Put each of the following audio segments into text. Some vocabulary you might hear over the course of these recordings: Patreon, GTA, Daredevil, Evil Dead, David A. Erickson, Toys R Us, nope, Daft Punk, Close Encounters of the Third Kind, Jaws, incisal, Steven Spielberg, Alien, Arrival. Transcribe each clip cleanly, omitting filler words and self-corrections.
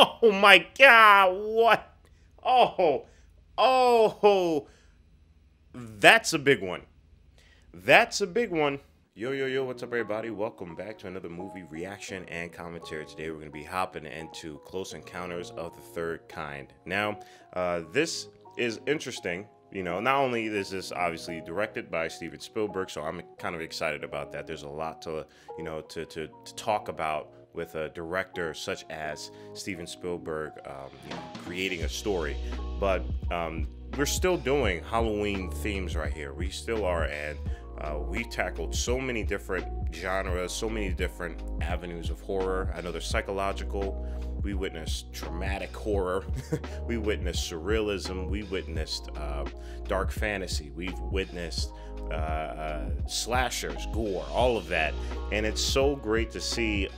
Oh my God, what? Oh, that's a big one. That's a big one. Yo, what's up everybody? Welcome back to another movie reaction and commentary. Today we're gonna be hopping into Close Encounters of the Third Kind. Now, this is interesting. You know, not only is this obviously directed by Steven Spielberg, so I'm kind of excited about that. There's a lot to, you know, to talk about with a director such as Steven Spielberg, you know, creating a story. But we're still doing Halloween themes right here. We still are, and we tackled so many different genres, so many different avenues of horror. I know there's psychological. We witnessed traumatic horror. We witnessed surrealism. We witnessed dark fantasy. We've witnessed slashers, gore, all of that. And it's so great to see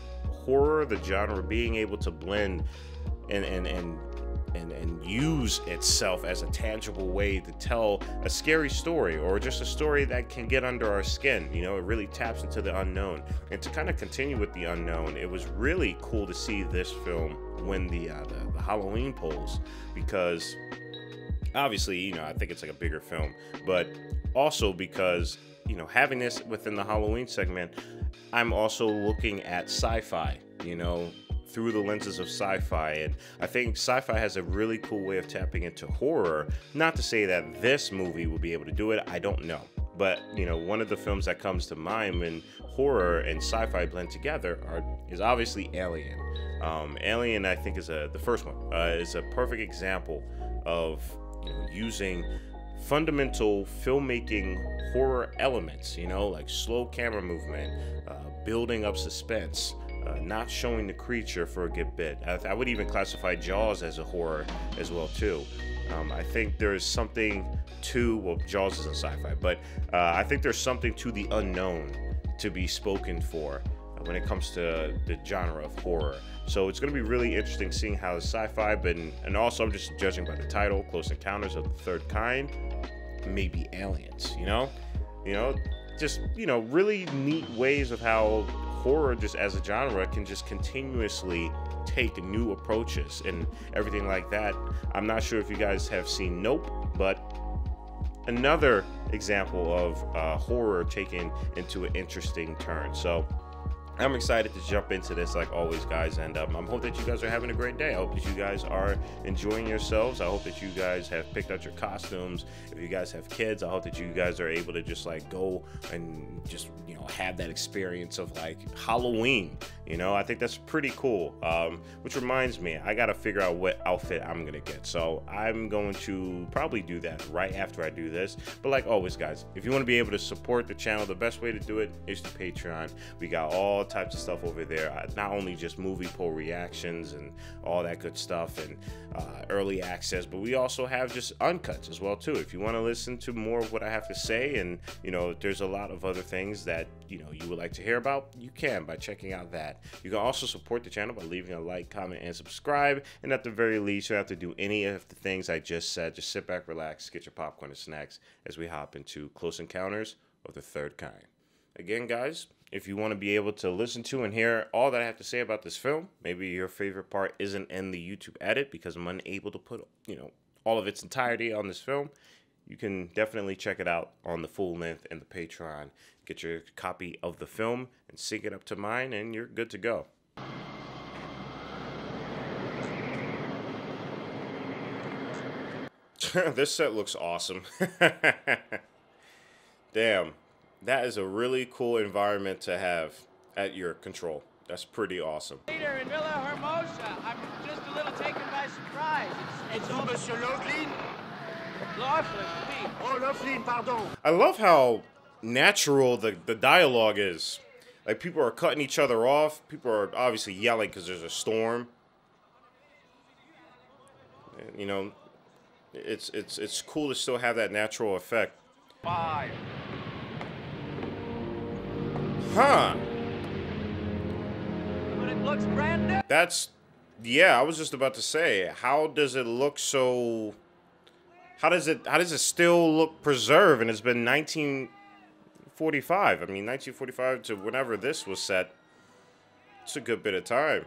horror, the genre, being able to blend and use itself as a tangible way to tell a scary story, or just a story that can get under our skin. You know, it really taps into the unknown. And to kind of continue with the unknown, it was really cool to see this film win the Halloween polls, because obviously, you know, I think it's like a bigger film, but also because, you know, having this within the Halloween segment, I'm also looking at sci-fi, you know, through the lenses of sci-fi. And I think sci-fi has a really cool way of tapping into horror. Not to say that this movie will be able to do it, I don't know. But, you know, one of the films that comes to mind when horror and sci-fi blend together is obviously Alien. Alien, I think, is the first one, is a perfect example of, you know, using fundamental filmmaking horror elements, you know, like slow camera movement, building up suspense, not showing the creature for a good bit. I would even classify Jaws as a horror as well too. I think there's something to, well, Jaws isn't sci-fi, but I think there's something to the unknown to be spoken for when it comes to the genre of horror. So it's going to be really interesting seeing how the sci-fi, and also I'm just judging by the title, Close Encounters of the Third Kind, maybe aliens, you know, just, you know, really neat ways of how horror just as a genre can just continuously take new approaches and everything like that. I'm not sure if you guys have seen Nope, but another example of horror taken into an interesting turn. So I'm excited to jump into this like always, guys, and I'm hoping that you guys are having a great day. I hope that you guys are enjoying yourselves. I hope that you guys have picked out your costumes. If you guys have kids, I hope that you guys are able to just like go and just, you know, have that experience of like Halloween. You know, I think that's pretty cool. Which reminds me, I gotta figure out what outfit I'm gonna get. So I'm going to probably do that right after I do this. But like always, guys, if you wanna be able to support the channel, the best way to do it is to Patreon. We got all types of stuff over there, not only just movie poll reactions and all that good stuff, and early access, but we also have just uncuts as well too, if you want to listen to more of what I have to say. And, you know, there's a lot of other things that, you know, you would like to hear about, you can by checking out that. You can also support the channel by leaving a like, comment, and subscribe. And at the very least, you don't have to do any of the things I just said. Just sit back, relax, get your popcorn and snacks as we hop into Close Encounters of the Third Kind. Again, guys, if you want to be able to listen to and hear all that I have to say about this film, maybe your favorite part isn't in the YouTube edit because I'm unable to put, you know, all of its entirety on this film, you can definitely check it out on the full length and the Patreon. Get your copy of the film and sync it up to mine, and you're good to go. This set looks awesome. Damn. That is a really cool environment to have at your control. That's pretty awesome. Peter in Villa Hermosa. I'm just a little taken by surprise. It's over so Laughlin. Laughlin. Oh, Laughlin, pardon. I love how natural the dialogue is. Like, people are cutting each other off. People are obviously yelling because there's a storm. And, you know, it's cool to still have that natural effect. Bye. Huh. But it looks brand new. That's, yeah, I was just about to say, how does it look so, how does it still look preserved? And it's been 1945. I mean, 1945 to whenever this was set, it's a good bit of time.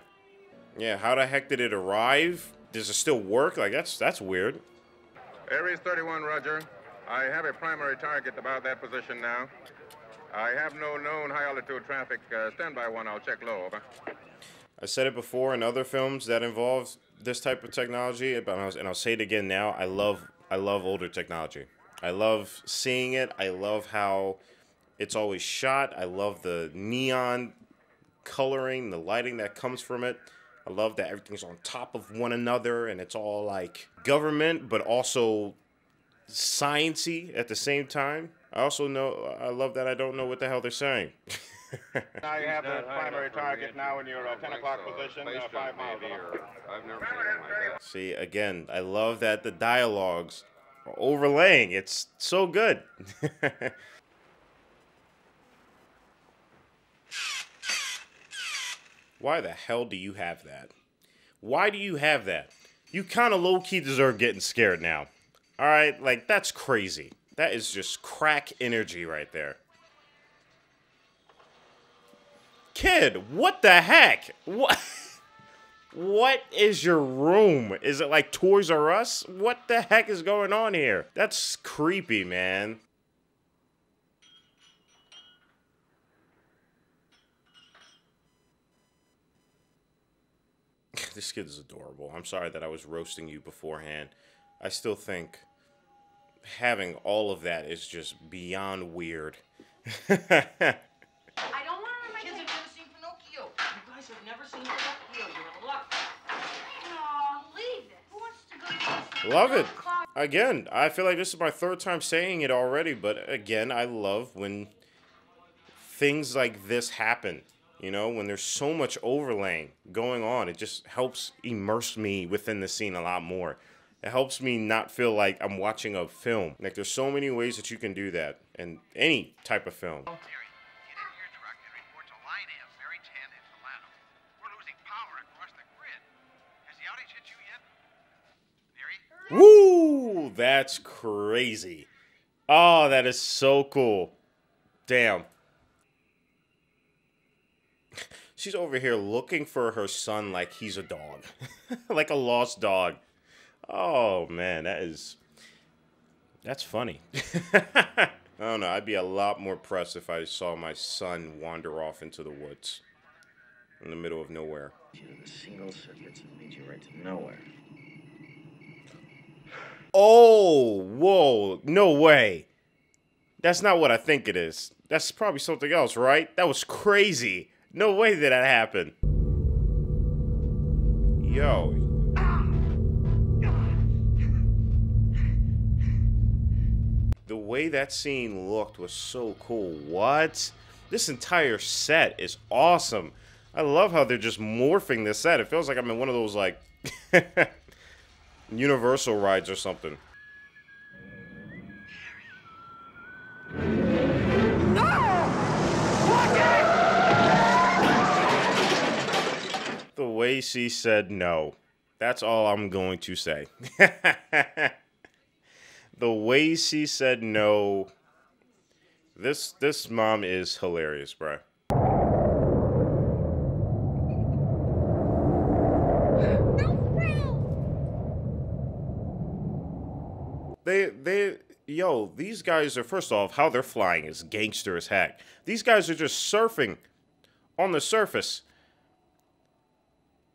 Yeah, how the heck did it arrive? Does it still work? Like, that's weird. Aries 31, Roger. I have a primary target about that position now. I have no known high-altitude traffic. Stand by one. I'll check low, over. I said it before in other films that involves this type of technology, and I'll say it again now. I love older technology. I love seeing it. I love how it's always shot. I love the neon coloring, the lighting that comes from it. I love that everything's on top of one another, and it's all like government, but also science-y at the same time. I love that I don't know what the hell they're saying. Now you have the primary target now in your 10 o'clock position, 5 miles here. I've never seen anything like that. See, again, I love that the dialogues are overlaying. It's so good. Why the hell do you have that? Why do you have that? You kind of low-key deserve getting scared now. All right, like, that's crazy. That is just crack energy right there. Kid, what the heck? What? What is your room? Is it like Toys R Us? What the heck is going on here? That's creepy, man. This kid is adorable. I'm sorry that I was roasting you beforehand. I still think having all of that is just beyond weird. I don't want to make kids have never seen Pinocchio. You guys have never seen Pinocchio. You're in luck. Aw, leave it. Who wants to go to Love it. Again, I feel like this is my third time saying it already, but again, I love when things like this happen. You know, when there's so much overlaying going on, it just helps immerse me within the scene a lot more. It helps me not feel like I'm watching a film. Like, there's so many ways that you can do that in any type of film. Woo! That's crazy. Oh, that is so cool. Damn. She's over here looking for her son like he's a dog. Like a lost dog. Oh, man, that's funny. I don't know, I'd be a lot more pressed if I saw my son wander off into the woods in the middle of nowhere. Single circuits that lead you right to nowhere. Oh, whoa, no way. That's not what I think it is. That's probably something else, right? That was crazy. No way did that happen. Yo. The way that scene looked was so cool. What? This entire set is awesome. I love how they're just morphing this set. It feels like I'm in one of those, like, Universal rides or something. No! What? The way she said no. That's all I'm going to say. The way she said no, this mom is hilarious, bro. Yo, these guys are, first off, how they're flying is gangster as heck. These guys are just surfing on the surface.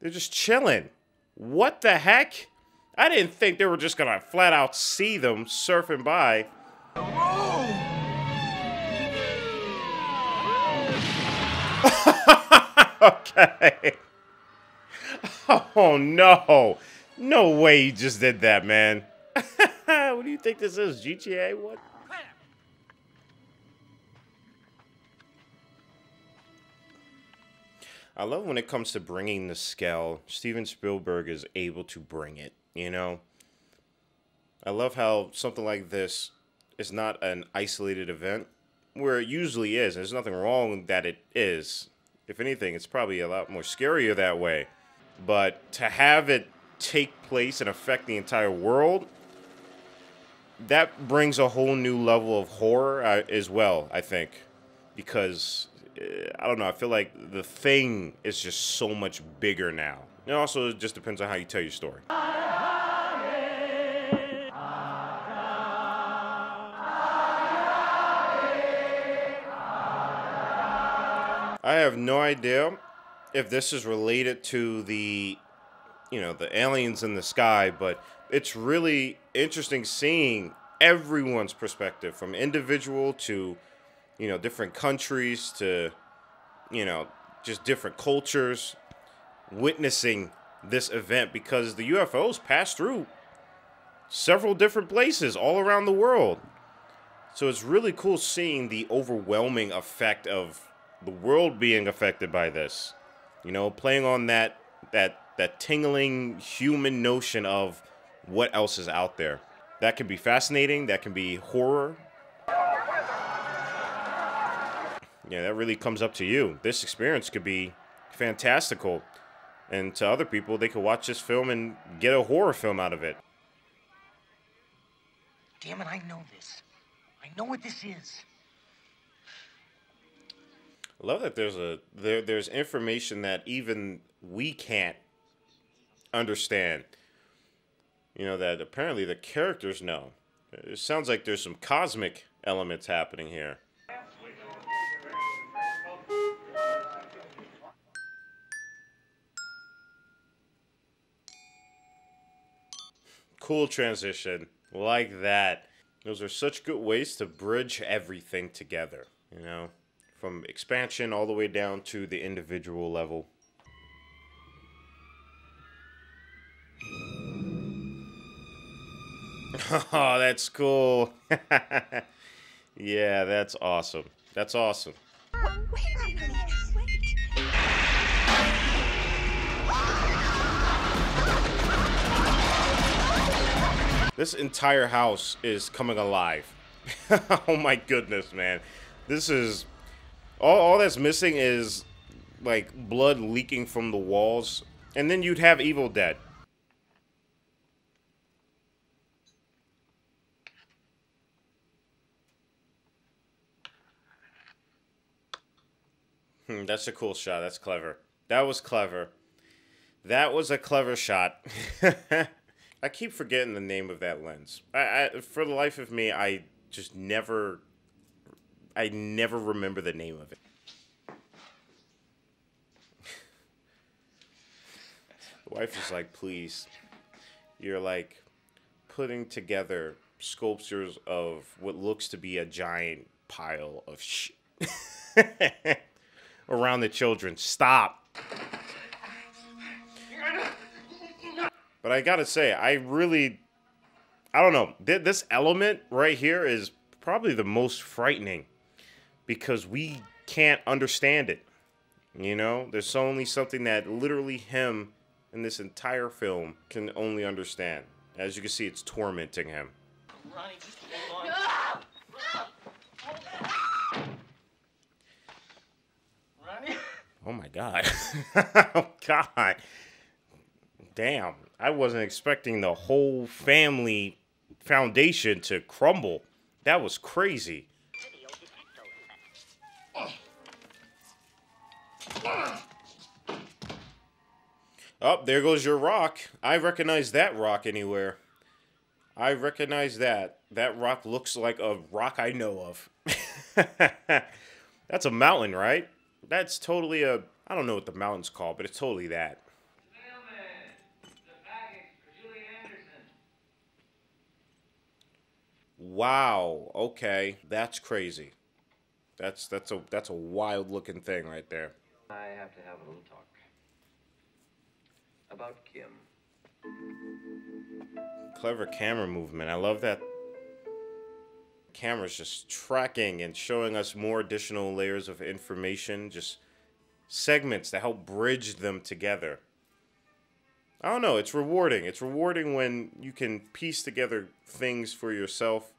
They're just chilling. What the heck? I didn't think they were just gonna flat out see them surfing by. Okay. Oh no. No way you just did that, man. What do you think this is? GTA? What? I love when it comes to bringing the scale. Steven Spielberg is able to bring it. You know, I love how something like this is not an isolated event where it usually is. There's nothing wrong that it is. If anything, it's probably a lot more scarier that way. But to have it take place and affect the entire world, that brings a whole new level of horror as well, I think. Because, I don't know, I feel like the thing is just so much bigger now. It also just depends on how you tell your story. I have no idea if this is related to the, you know, the aliens in the sky, but it's really interesting seeing everyone's perspective, from individual to, you know, different countries to, you know, just different cultures witnessing this event, because the UFOs pass through several different places all around the world. So it's really cool seeing the overwhelming effect of the world being affected by this. You know, playing on that tingling human notion of what else is out there. That can be fascinating, that can be horror. Yeah, that really comes up to you. This experience could be fantastical. And to other people, they could watch this film and get a horror film out of it. Damn it, I know this. I know what this is. I love that there's there's information that even we can't understand. You know, that apparently the characters know. It sounds like there's some cosmic elements happening here. Cool transition like that. Those are such good ways to bridge everything together, you know, from expansion all the way down to the individual level. Oh, that's cool. Yeah, that's awesome. That's awesome. This entire house is coming alive. Oh my goodness, man. This is... All that's missing is, like, blood leaking from the walls. And then you'd have Evil Dead. That's a cool shot. That's clever. That was clever. That was a clever shot. I keep forgetting the name of that lens. I for the life of me, I just never... I never remember the name of it. The wife is like, please. You're like putting together sculptures of what looks to be a giant pile of shit. Around the children. Stop. But I gotta say, I don't know. This element right here is probably the most frightening, because we can't understand it. You know, there's only something that literally him in this entire film can only understand. As you can see, it's tormenting him. Ronnie, just hold on. No! No! Ronnie? Oh my God. Oh God. Damn, I wasn't expecting the whole family foundation to crumble. That was crazy. Oh, there goes your rock. I recognize that rock anywhere. I recognize that. That rock looks like a rock I know of. That's a mountain, right? That's totally a... I don't know what the mountain's called, but it's totally that. Wow, okay, that's crazy. That's a wild looking thing right there. I have to have a little talk about Kim. Clever camera movement. I love that camera's just tracking and showing us more additional layers of information, just segments to help bridge them together. I don't know, it's rewarding. It's rewarding when you can piece together things for yourself,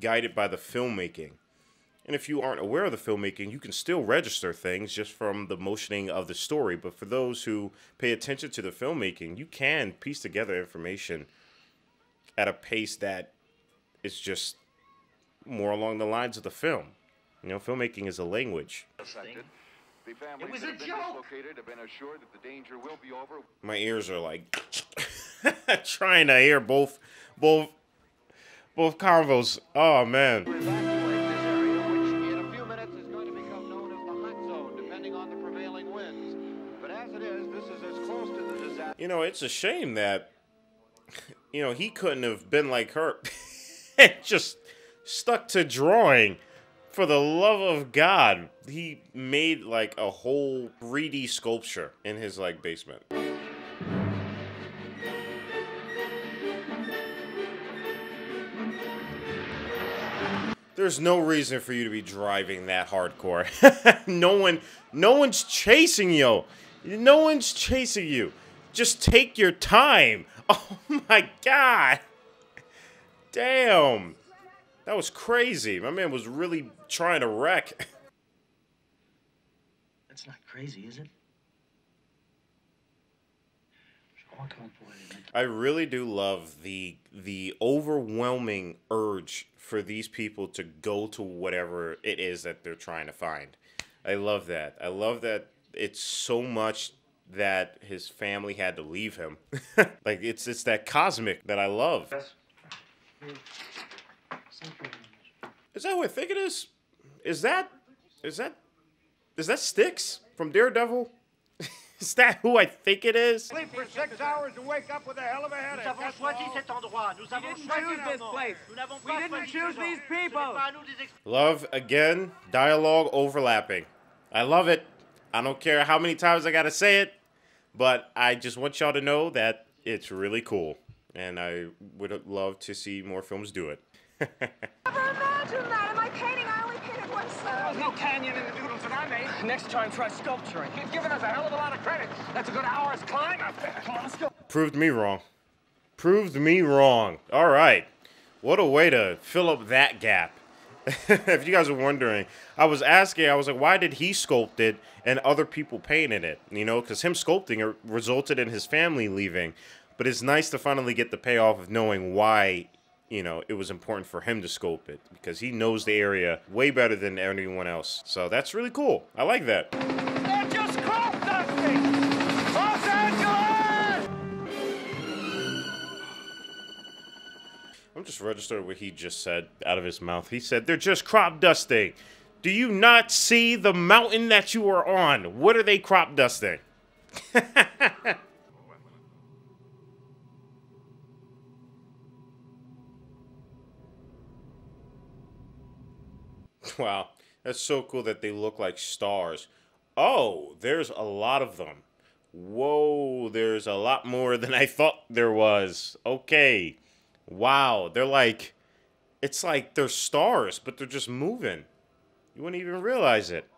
guided by the filmmaking. And if you aren't aware of the filmmaking, you can still register things just from the motioning of the story. But for those who pay attention to the filmmaking, you can piece together information at a pace that is just more along the lines of the film. You know, filmmaking is a language. The families that have been dislocated have been assured that the danger will be over. My ears are like trying to hear both convos. Oh man. We're back to this area, which in a few minutes is going to become known as the hot zone, depending on the prevailing winds. But as it is, this is as close to the disaster. You know, it's a shame that you know he couldn't have been like her. Just stuck to drawing. For the love of God, he made like a whole 3D sculpture in his like basement. There's no reason for you to be driving that hardcore. No one's chasing you. No one's chasing you. Just take your time. Oh my God. Damn. That was crazy. My man was really trying to wreck. That's not crazy, is it? I really do love the overwhelming urge for these people to go to whatever it is that they're trying to find. I love that. I love that it's so much that his family had to leave him. Like it's that cosmic that I love. Is that what I think it is? Is that Styx from Daredevil? Is that who I think it is? Sleep for 6 hours and wake up with a hell of a headache. We didn't choose these people. Love again, dialogue overlapping. I love it. I don't care how many times I gotta say it, but I just want y'all to know that it's really cool. And I would love to see more films do it. Never imagined that. Am I painting? I only painted one side. There's no canyon in the doodles that I made. Next time, try sculpturing. You've given us a hell of a lot of credit. That's a good hour's climb up there. Proved me wrong. Proved me wrong. All right. What a way to fill up that gap. If you guys are wondering, I was asking, I was like, why did he sculpt it and other people painted it? You know, because him sculpting it resulted in his family leaving. But it's nice to finally get the payoff of knowing why, you know, it was important for him to scope it because he knows the area way better than anyone else. So that's really cool. I like that. They're just crop dusting! Los Angeles! I'm just registering what he just said out of his mouth. He said, they're just crop dusting. Do you not see the mountain that you are on? What are they crop dusting? Wow, that's so cool that they look like stars. Oh, there's a lot of them. Whoa, there's a lot more than I thought there was. Okay. Wow, they're like, it's like they're stars, but they're just moving. You wouldn't even realize it.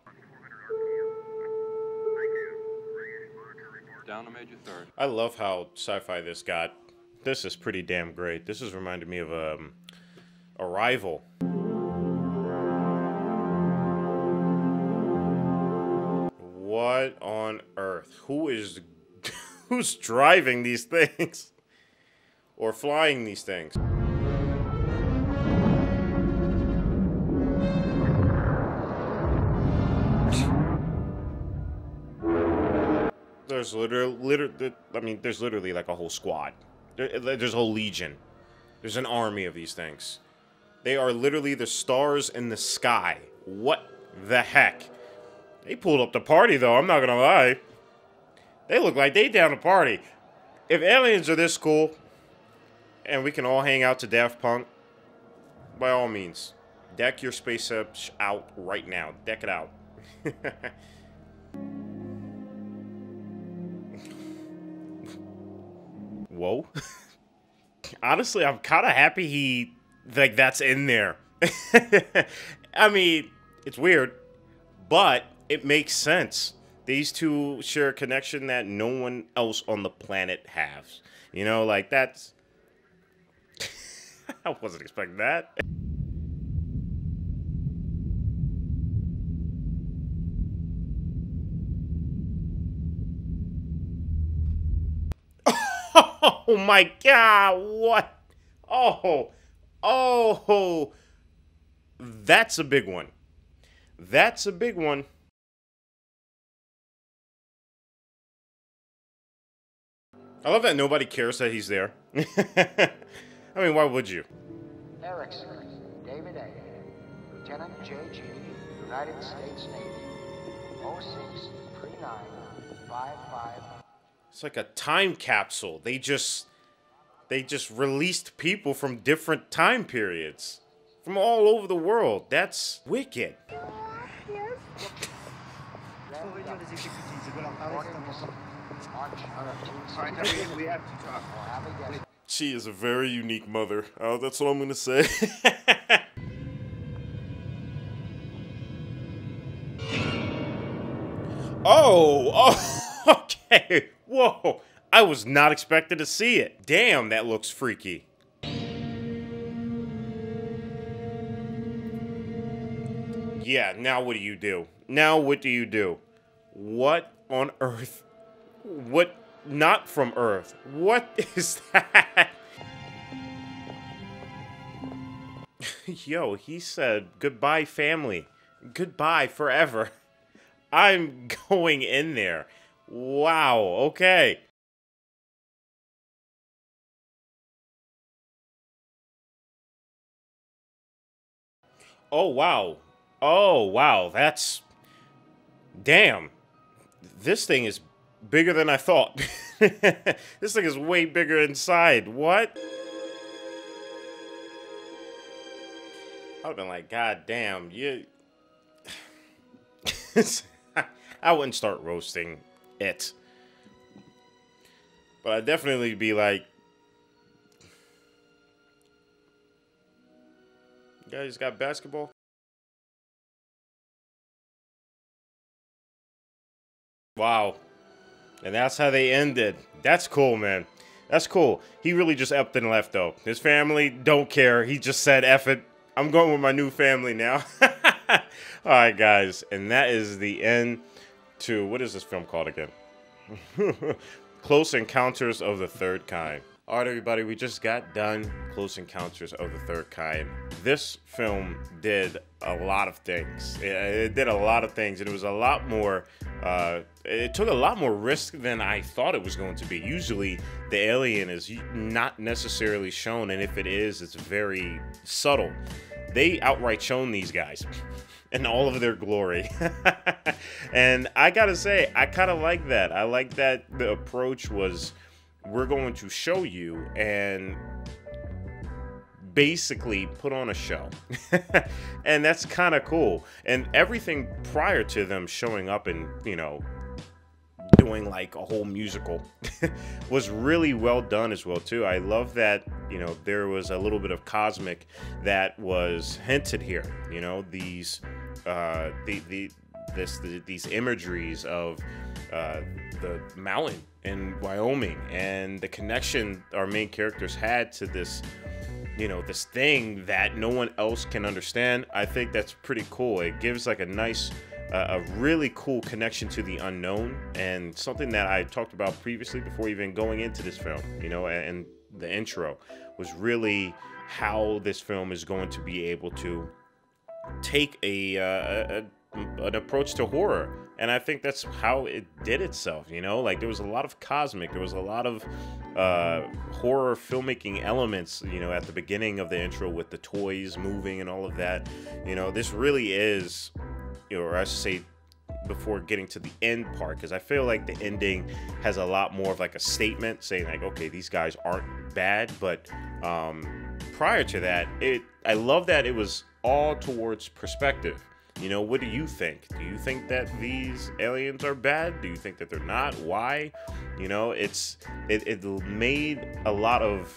Down a major third. I love how sci-fi this got. This is pretty damn great. This has reminded me of Arrival. What on earth? Who's driving these things? Or flying these things? There's literally, I mean, there's literally like a whole squad. There's a whole legion. There's an army of these things. They are literally the stars in the sky. What the heck? They pulled up the party, though. I'm not gonna lie. They look like they down to party. If aliens are this cool, and we can all hang out to Daft Punk, by all means, deck your spaceships out right now. Deck it out. Whoa. Honestly, I'm kind of happy he like that's in there. I mean, it's weird, but it makes sense. These two share a connection that no one else on the planet has. You know, like that's... I wasn't expecting that. Oh my God, what? Oh, that's a big one. That's a big one. I love that nobody cares that he's there. I mean, why would you? Erickson, David A., Lieutenant J.G., United States Navy, 063955. It's like a time capsule. They just released people from different time periods, from all over the world. That's wicked. Yes. She is a very unique mother. Oh, that's what I'm gonna say. Oh, okay. Whoa. I was not expecting to see it. Damn, that looks freaky. Yeah, now what do you do? Now what do you do? What on earth? What? Not from Earth. What is that? Yo, he said goodbye, family. Goodbye forever. I'm going in there. Wow, okay. Oh, wow. Oh, wow, that's... Damn. This thing is bigger than I thought. This thing is way bigger inside. What? I would've been like, God damn, you... I wouldn't start roasting it. But I'd definitely be like... You guys got basketball? Wow. And that's how they ended. That's cool, man. That's cool. He really just upped and left, though. His family don't care. He just said, F it. I'm going with my new family now. All right, guys. And that is the end to... What is this film called again? Close Encounters of the Third Kind. All right, everybody. We just got done Close Encounters of the Third Kind. This film did a lot of things. It did a lot of things, and it was a lot more... it took a lot more risk than I thought it was going to be. Usually, the alien is not necessarily shown, and if it is, it's very subtle. They outright shown these guys in all of their glory. And I gotta say, I kind of like that. I like that the approach was, we're going to show you and... basically put on a show. And that's kind of cool. And everything prior to them showing up and, you know, doing like a whole musical was really well done as well too. I love that, you know, there was a little bit of cosmic that was hinted here, you know, these these imageries of the mountain in Wyoming and the connection our main characters had to this, you know, this thing that no one else can understand. I think that's pretty cool. It gives like a nice, a really cool connection to the unknown, and something that I talked about previously before even going into this film, you know, and the intro was really how this film is going to be able to take an approach to horror. And I think that's how it did itself, you know, like there was a lot of cosmic, there was a lot of horror filmmaking elements, you know, at the beginning of the intro with the toys moving and all of that. You know, this really is, you know, or I should say before getting to the end part, because I feel like the ending has a lot more of like a statement saying like, okay, these guys aren't bad. But prior to that, I love that it was all towards perspective. You know, what do you think? Do you think that these aliens are bad? Do you think that they're not? Why? You know, it made a lot of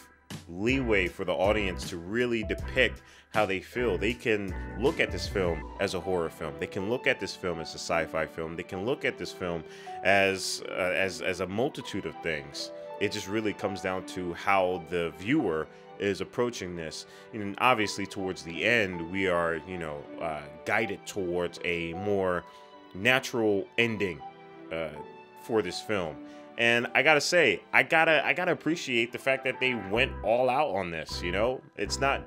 leeway for the audience to really depict how they feel. They can look at this film as a horror film. They can look at this film as a sci-fi film. They can look at this film as a multitude of things. It just really comes down to how the viewer is approaching this. And obviously towards the end, we are, you know, guided towards a more natural ending for this film. And I gotta say, I gotta appreciate the fact that they went all out on this. You know, it's not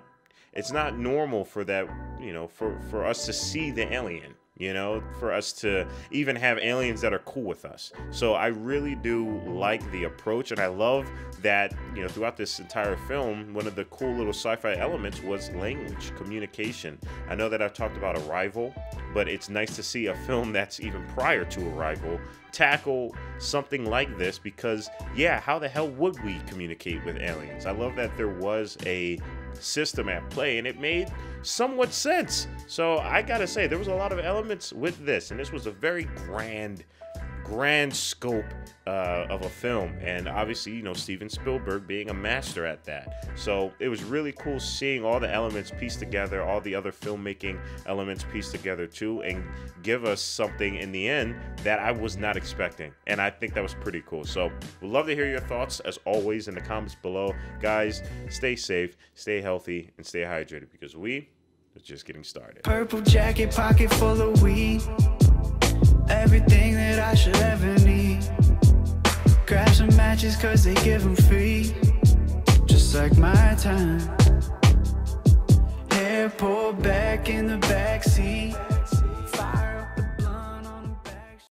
normal for that, you know, for us to see the alien. you know, for us to even have aliens that are cool with us. So I really do like the approach, and I love that, you know, throughout this entire film, one of the cool little sci-fi elements was language, communication. I know that I've talked about Arrival, but it's nice to see a film that's even prior to Arrival tackle something like this, because, yeah, how the hell would we communicate with aliens? I love that there was a system at play, and it made somewhat sense. So I gotta say, there was a lot of elements with this, and this was a very grand scope of a film, and obviously, you know, Steven Spielberg being a master at that. So it was really cool seeing all the elements pieced together, all the other filmmaking elements pieced together too, and give us something in the end that I was not expecting, and I think that was pretty cool. So we'd love to hear your thoughts, as always, in the comments below. Guys, stay safe, stay healthy, and stay hydrated, because we are just getting started. Purple jacket, pocket full of weed. Everything that I should ever need. Grab some matches cause they give them free. Just like my time. Hair pulled back in the backseat.